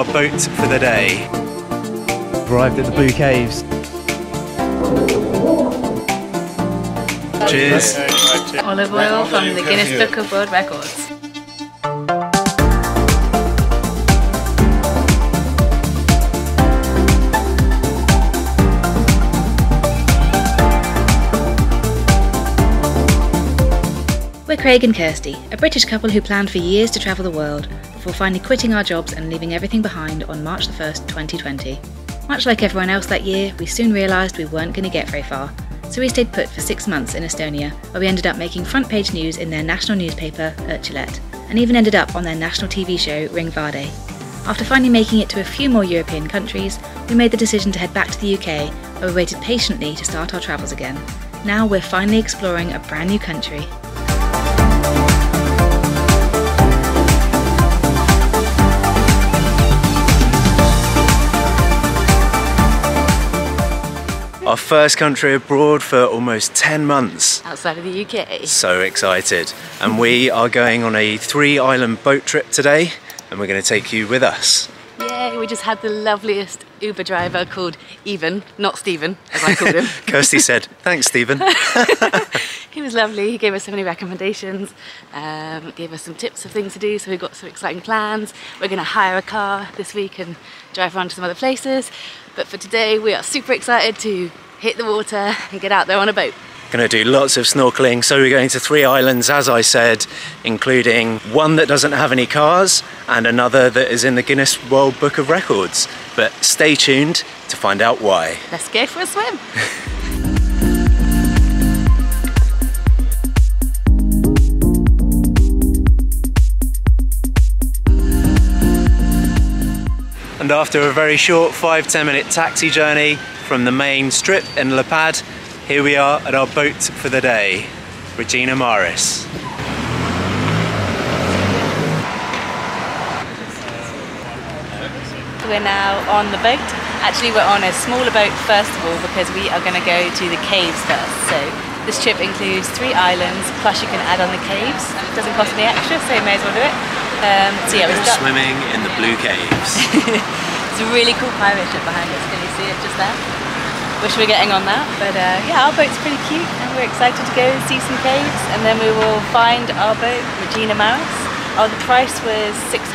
our boat for the day. Arrived at the Blue Caves. Cheers. Olive oil from the Guinness Book of World Records. We're Craig and Kirsty, a British couple who planned for years to travel the world before finally quitting our jobs and leaving everything behind on March the 1st, 2020. Much like everyone else that year, we soon realised we weren't going to get very far, so we stayed put for 6 months in Estonia, where we ended up making front page news in their national newspaper, Ertulet, and even ended up on their national TV show, Ringvarde. After finally making it to a few more European countries, we made the decision to head back to the UK, where we waited patiently to start our travels again. Now we're finally exploring a brand new country. Our first country abroad for almost 10 months. Outside of the UK. So excited. And we are going on a 3-island boat trip today, and we're going to take you with us. Yay, we just had the loveliest Uber driver called Even, not Stephen, as I called him. Kirsty said, thanks Stephen. He was lovely, he gave us so many recommendations, gave us some tips of things to do, so we've got some exciting plans. We're going to hire a car this week and drive around to some other places. But for today, we are super excited to hit the water and get out there on a boat. Going to do lots of snorkeling, so we're going to 3 islands, as I said, including one that doesn't have any cars and another that is in the Guinness World Book of Records. But stay tuned to find out why. Let's go for a swim. And after a very short 5–10 minute taxi journey from the main strip in Lapad, here we are at our boat for the day, Regina Maris. We're now on the boat. Actually, we're on a smaller boat first of all because we are going to go to the caves first. So this trip includes 3 islands, plus you can add on the caves. It doesn't cost any extra, so you may as well do it. We're swimming in the Blue Caves. It's a really cool pirate ship behind us, can you see it just there? Wish we were getting on that, but yeah, our boat's pretty cute and we're excited to go and see some caves, and then we will find our boat, Regina Maris. Oh, the price was 600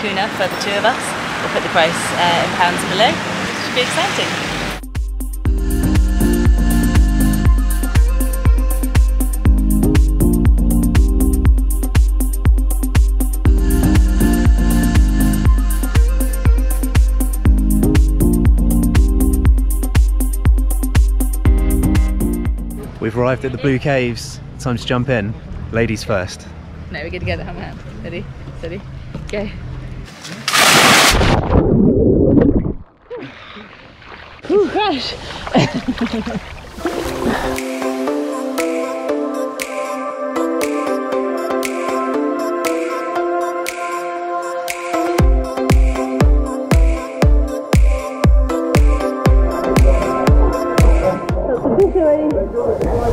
kuna for the 2 of us. We'll put the price in pounds below. It should be exciting. We've arrived at the Blue Caves. Time to jump in. Ladies first. No, we're good together. Hand in hand. Ready? Steady. Go. Ooh, crash! I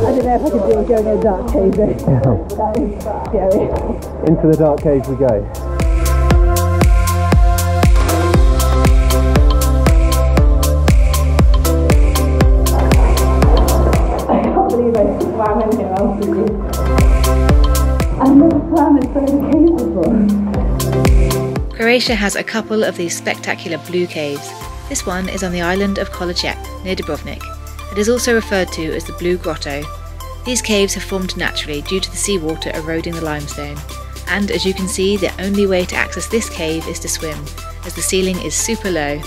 don't know if I could do going in a dark cave though. That is scary. Into the dark cave we go. I can't believe I swam in here. I've never swam in so many caves before. Croatia has a couple of these spectacular blue caves. This one is on the island of Kolocep, near Dubrovnik. It is also referred to as the Blue Grotto. These caves have formed naturally due to the seawater eroding the limestone, and as you can see, the only way to access this cave is to swim, as the ceiling is super low.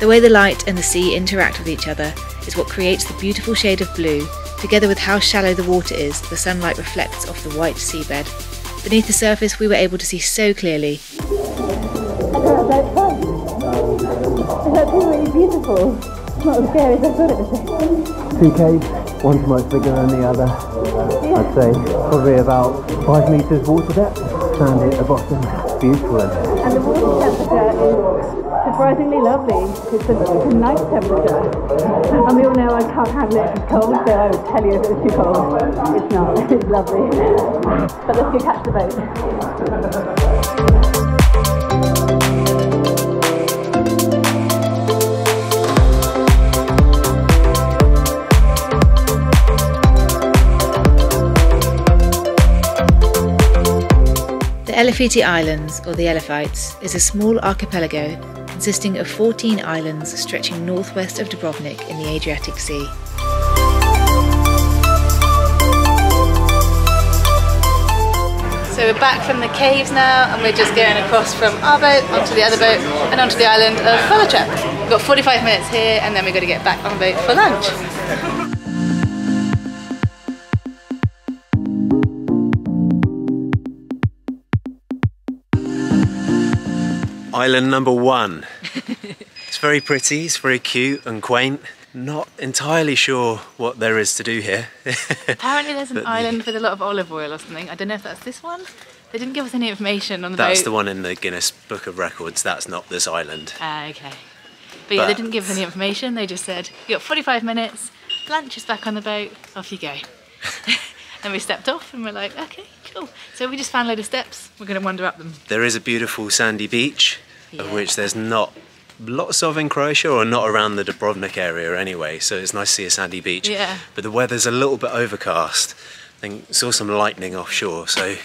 The way the light and the sea interact with each other is what creates the beautiful shade of blue. Together with how shallow the water is, the sunlight reflects off the white seabed. Beneath the surface we were able to see so clearly. That's really beautiful. It's not as scary as I thought it was. 2 caves. One's much bigger than the other. Yeah. I'd say probably about 5 meters water depth. Sand at the bottom, beautiful. And the water temperature is surprisingly lovely. It's a nice temperature. And we all know I can't handle it if it's cold, so I would tell you if it was too cold. It's not. It's lovely. But let's go catch the boat. Elaphite Islands, or the Elaphites, is a small archipelago consisting of 14 islands stretching northwest of Dubrovnik in the Adriatic Sea. So we're back from the caves now, and we're just going across from our boat onto the other boat and onto the island of Kolocep. We've got 45 minutes here, and then we've got to get back on the boat for lunch. Island number one. It's very pretty, it's very cute and quaint. Not entirely sure what there is to do here. Apparently there's an island with a lot of olive oil or something. I don't know if that's this one. They didn't give us any information on the boat. That's the one in the Guinness Book of Records. That's not this island. Okay. But yeah, they didn't give us any information. They just said, you've got 45 minutes, lunch is back on the boat, off you go. And we stepped off and we're like, okay, cool. So we just found a load of steps. We're going to wander up them. There is a beautiful sandy beach, yeah, of which there's not lots of in Croatia, or not around the Dubrovnik area anyway, so it's nice to see a sandy beach. Yeah. But the weather's a little bit overcast. I think saw some lightning offshore, so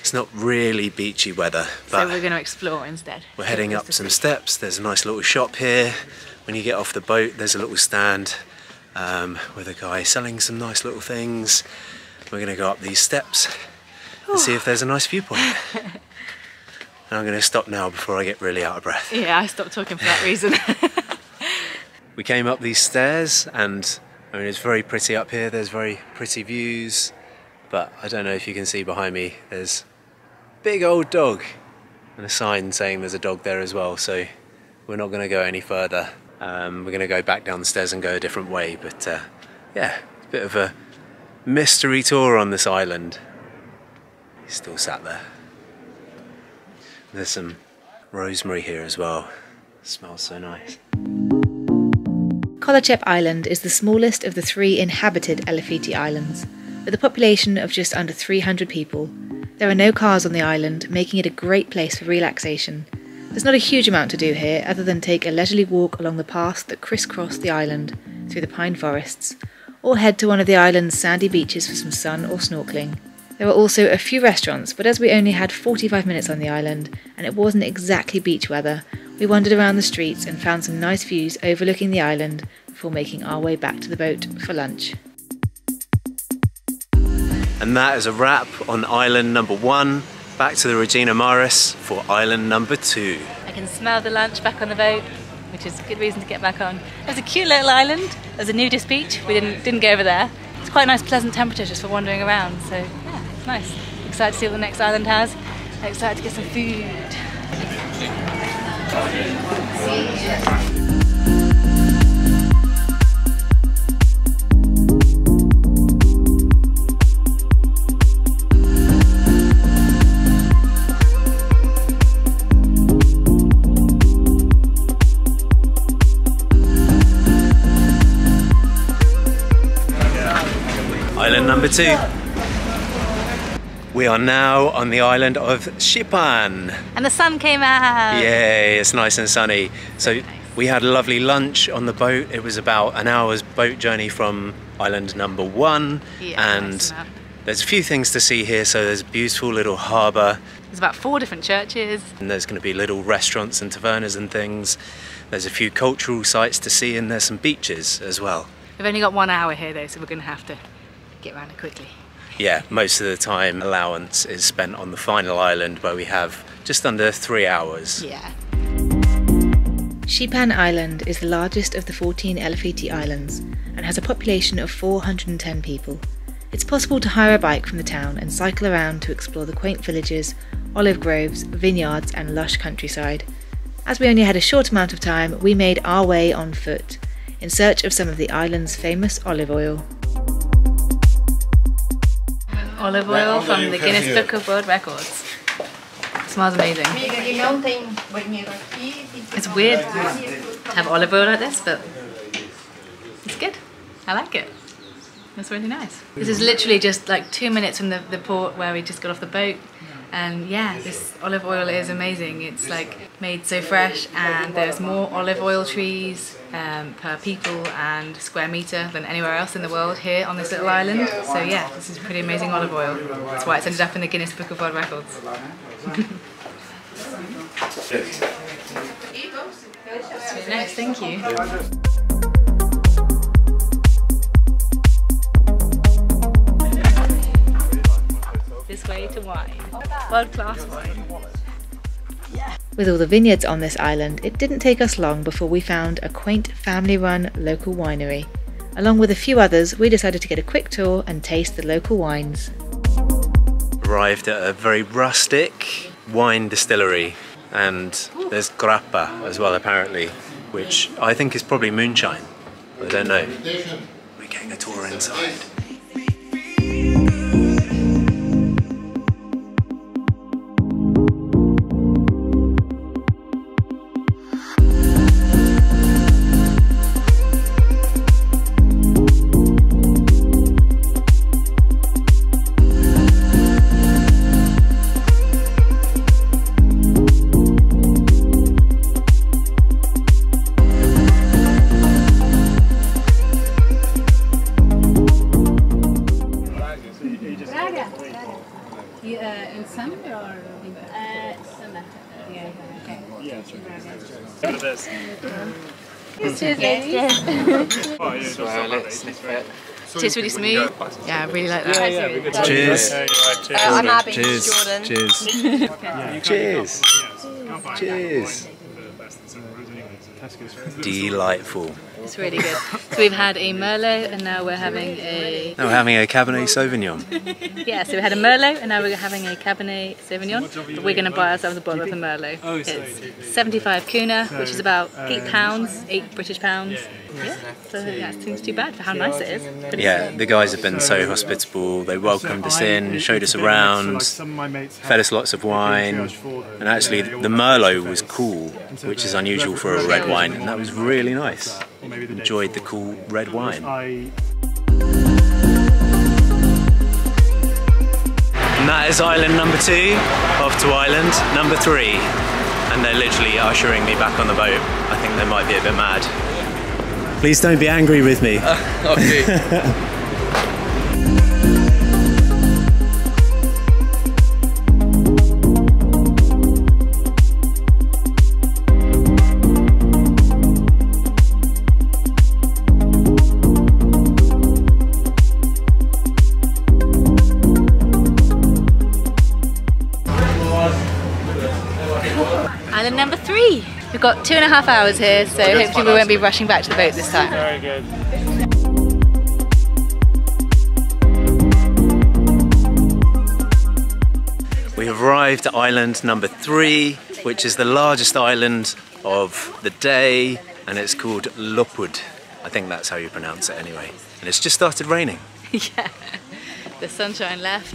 it's not really beachy weather. But so we're going to explore instead. We're heading up some steps. There's a nice little shop here. When you get off the boat, there's a little stand with a guy selling some nice little things. We're going to go up these steps and see if there's a nice viewpoint. I'm going to stop now before I get really out of breath. Yeah, I stopped talking for that reason. We came up these stairs, and I mean, it's very pretty up here. There's very pretty views, but I don't know if you can see behind me, there's a big old dog and a sign saying there's a dog there as well, so we're not going to go any further. We're going to go back down the stairs and go a different way, but yeah, it's a bit of a mystery tour on this island. He's still sat there. There's some rosemary here as well. It smells so nice. Kolocep Island is the smallest of the three inhabited Elaphite Islands, with a population of just under 300 people. There are no cars on the island, making it a great place for relaxation. There's not a huge amount to do here, other than take a leisurely walk along the paths that crisscross the island through the pine forests, or head to one of the island's sandy beaches for some sun or snorkelling. There were also a few restaurants, but as we only had 45 minutes on the island and it wasn't exactly beach weather, we wandered around the streets and found some nice views overlooking the island before making our way back to the boat for lunch. And that is a wrap on island number one. Back to the Regina Maris for island number two. I can smell the lunch back on the boat, which is a good reason to get back on. There's a cute little island. There's a nudist beach. We didn't go over there. It's quite a nice pleasant temperature just for wandering around, so nice. Excited to see what the next island has. Excited to get some food. Island number two. We are now on the island of Sipan. And the sun came out! Yay, it's nice and sunny. So nice. We had a lovely lunch on the boat. It was about an hour's boat journey from island number one. Yeah, and nice. There's a few things to see here. So there's a beautiful little harbour. There's about 4 different churches. And there's going to be little restaurants and tavernas and things. There's a few cultural sites to see, and there's some beaches as well. We've only got 1 hour here though, so we're going to have to get around it quickly. Yeah, most of the time allowance is spent on the final island, where we have just under 3 hours. Yeah. Sipan Island is the largest of the 14 Elaphite Islands and has a population of 410 people. It's possible to hire a bike from the town and cycle around to explore the quaint villages, olive groves, vineyards and lush countryside. As we only had a short amount of time, we made our way on foot in search of some of the island's famous olive oil. Olive oil from the Guinness Book of World Records. It smells amazing. It's weird to have olive oil like this, but it's good. I like it. It's really nice. This is literally just like 2 minutes from the port where we just got off the boat. And yeah, this olive oil is amazing. It's like made so fresh, and there's more olive oil trees per people and square meter than anywhere else in the world here on this little island. So yeah, this is pretty amazing olive oil. That's why it's ended up in the Guinness Book of World Records. Nice, thank you. This way to wine. World-class wine. With all the vineyards on this island, it didn't take us long before we found a quaint family-run local winery. Along with a few others, we decided to get a quick tour and taste the local wines. Arrived at a very rustic wine distillery, and there's grappa as well apparently, which I think is probably moonshine. I don't know. We're getting a tour inside. Cheers, really smooth. Yeah, I really like that. Yeah, yeah, cheers. Cheers. I'm Abby. Cheers. Jordan. Cheers. Cheers. Cheers. Delightful. It's really good. So we've had a Merlot and now we're having a... Now we're having a Cabernet Sauvignon. Yeah, so we had a Merlot and now we're having a Cabernet Sauvignon. But we're going to buy ourselves a bottle of the Merlot. It's 75 kuna, which is about £8, 8 British pounds. Yeah, so that seems too bad for how nice it is. Pretty yeah, the guys have been so hospitable. They welcomed us in, showed us around, fed us lots of wine. And actually the Merlot was cool, which is unusual for a red wine. And that was really nice. Enjoyed the cool red wine. And that is island number 2, off to island number 3. And they're literally ushering me back on the boat. I think they might be a bit mad. Please don't be angry with me. Okay. Island number 3. We've got 2.5 hours here, so hopefully we won't be rushing back to the boat this time. Very good. We have arrived at island number 3, which is the largest island of the day, and it's called Lopud. I think that's how you pronounce it anyway. And it's just started raining. Yeah, the sunshine left.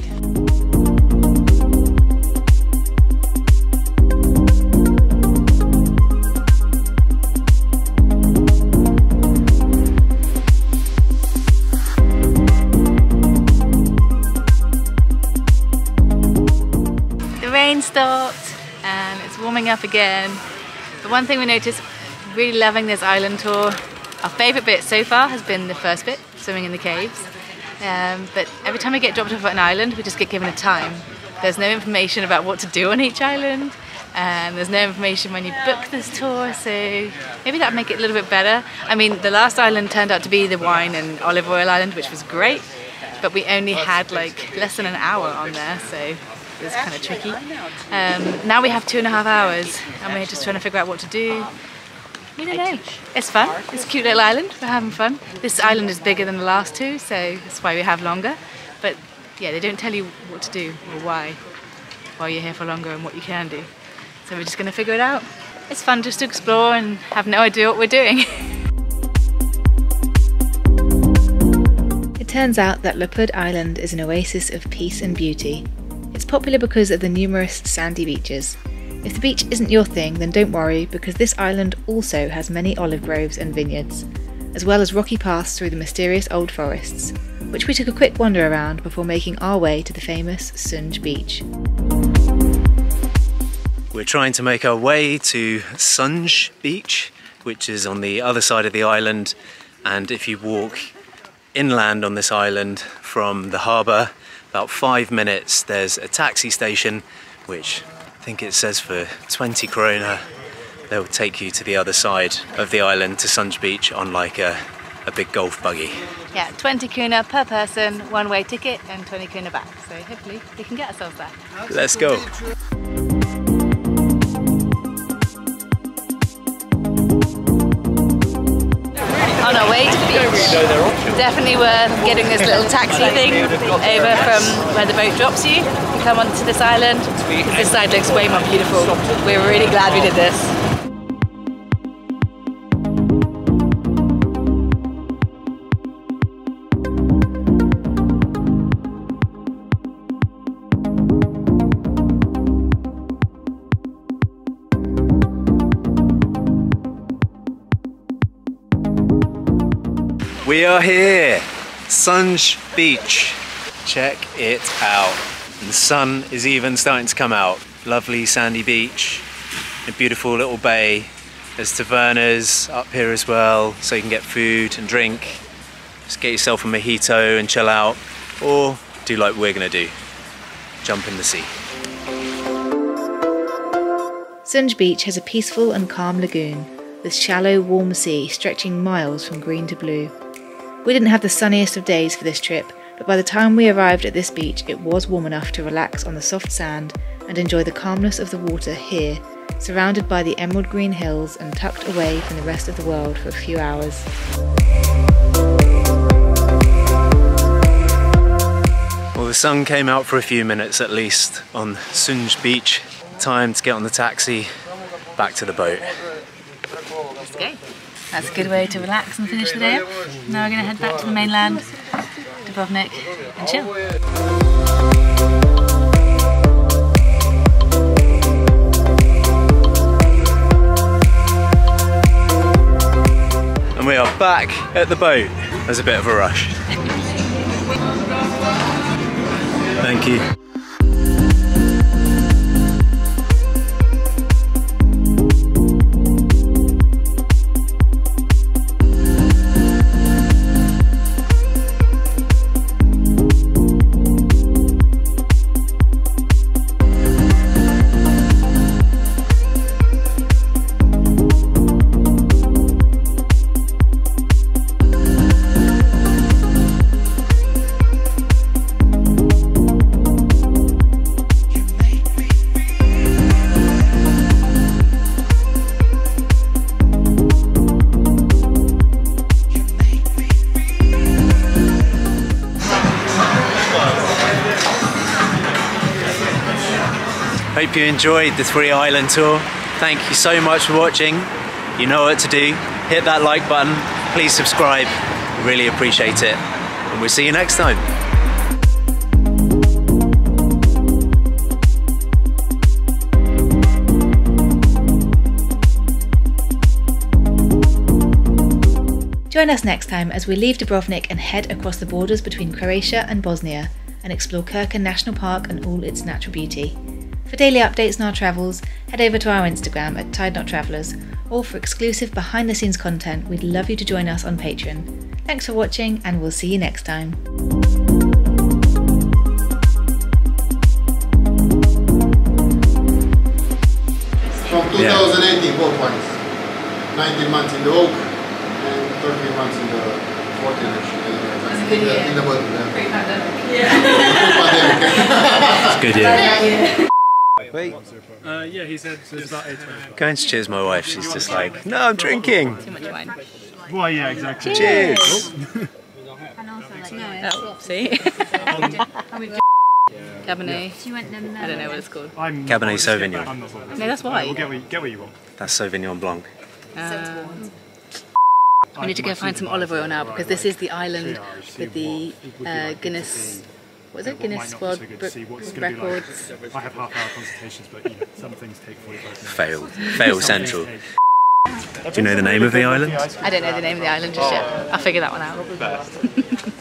Stopped and it's warming up again. The one thing we noticed, really loving this island tour. Our favourite bit so far has been the first bit, swimming in the caves. But every time we get dropped off at an island, we just get given a time. There's no information about what to do on each island, and there's no information when you book this tour, so maybe that'd make it a little bit better. I mean, the last island turned out to be the wine and olive oil island, which was great, but we only had like less than an hour on there, so it's kind of tricky. Now we have 2.5 hours and we're just trying to figure out what to do. We don't know. It's fun. It's a cute little island. We're having fun. This island is bigger than the last two, so that's why we have longer. But yeah, they don't tell you what to do or why while you're here for longer and what you can do. So we're just going to figure it out. It's fun just to explore and have no idea what we're doing. It turns out that Lopud Island is an oasis of peace and beauty. It's popular because of the numerous sandy beaches. If the beach isn't your thing, then don't worry, because this island also has many olive groves and vineyards, as well as rocky paths through the mysterious old forests, which we took a quick wander around before making our way to the famous Sunj Beach. We're trying to make our way to Sunj Beach, which is on the other side of the island, and if you walk inland on this island from the harbour, about 5 minutes, there's a taxi station, which think it says for 20 koruna they'll take you to the other side of the island to Sunj Beach on like a big golf buggy. Yeah, 20 koruna per person, one way ticket, and 20 koruna back. So hopefully we can get ourselves there. Let's go. On our way to the beach. Definitely worth getting this little taxi thing over from where the boat drops you and come onto this island. This side looks way more beautiful. We're really glad we did this. We are here, Sunj Beach. Check it out. The sun is even starting to come out. Lovely sandy beach, a beautiful little bay. There's tavernas up here as well, so you can get food and drink. Just get yourself a mojito and chill out, or do like we're gonna do, jump in the sea. Sunj Beach has a peaceful and calm lagoon with shallow, warm sea stretching miles from green to blue. We didn't have the sunniest of days for this trip, but by the time we arrived at this beach it was warm enough to relax on the soft sand and enjoy the calmness of the water here, surrounded by the emerald green hills and tucked away from the rest of the world for a few hours. Well, the sun came out for a few minutes at least on Sunj Beach. Time to get on the taxi, back to the boat. Let's go. That's a good way to relax and finish the day up. Now we're going to head back to the mainland, Dubrovnik, and chill. And we are back at the boat. There's a bit of a rush. Thank you. Hope you enjoyed the 3 island tour. Thank you so much for watching. You know what to do. Hit that like button. Please subscribe. Really appreciate it. And we'll see you next time. Join us next time as we leave Dubrovnik and head across the borders between Croatia and Bosnia and explore Krka National Park and all its natural beauty. For daily updates on our travels, head over to our Instagram at Tide Knot Travellers, or for exclusive behind-the-scenes content, we'd love you to join us on Patreon. Thanks for watching, and we'll see you next time. From 2018, 4 points, 19 months in the oak, and 13 months in the 14 actually. In the bottom. Yeah. It's good, yeah. Wait. Yeah, he said it's about 8:25. Going to cheers my wife, she's just like, no, I'm drinking. Too much wine. Well, yeah, exactly. Cheers! And also, like, no, oh, see? Cabernet. Yeah. I don't know what it's called. Cabernet Sauvignon. No, that's white. We'll get what you want. That's Sauvignon Blanc. We need to go find some olive oil now, because this is the island with the Guinness... What is it? Guinness World Records? I have half-hour consultations, but you know, some things take 45 minutes. Fail central. Do you know the name of the island? I don't know the name of the island just yet. I'll figure that one out.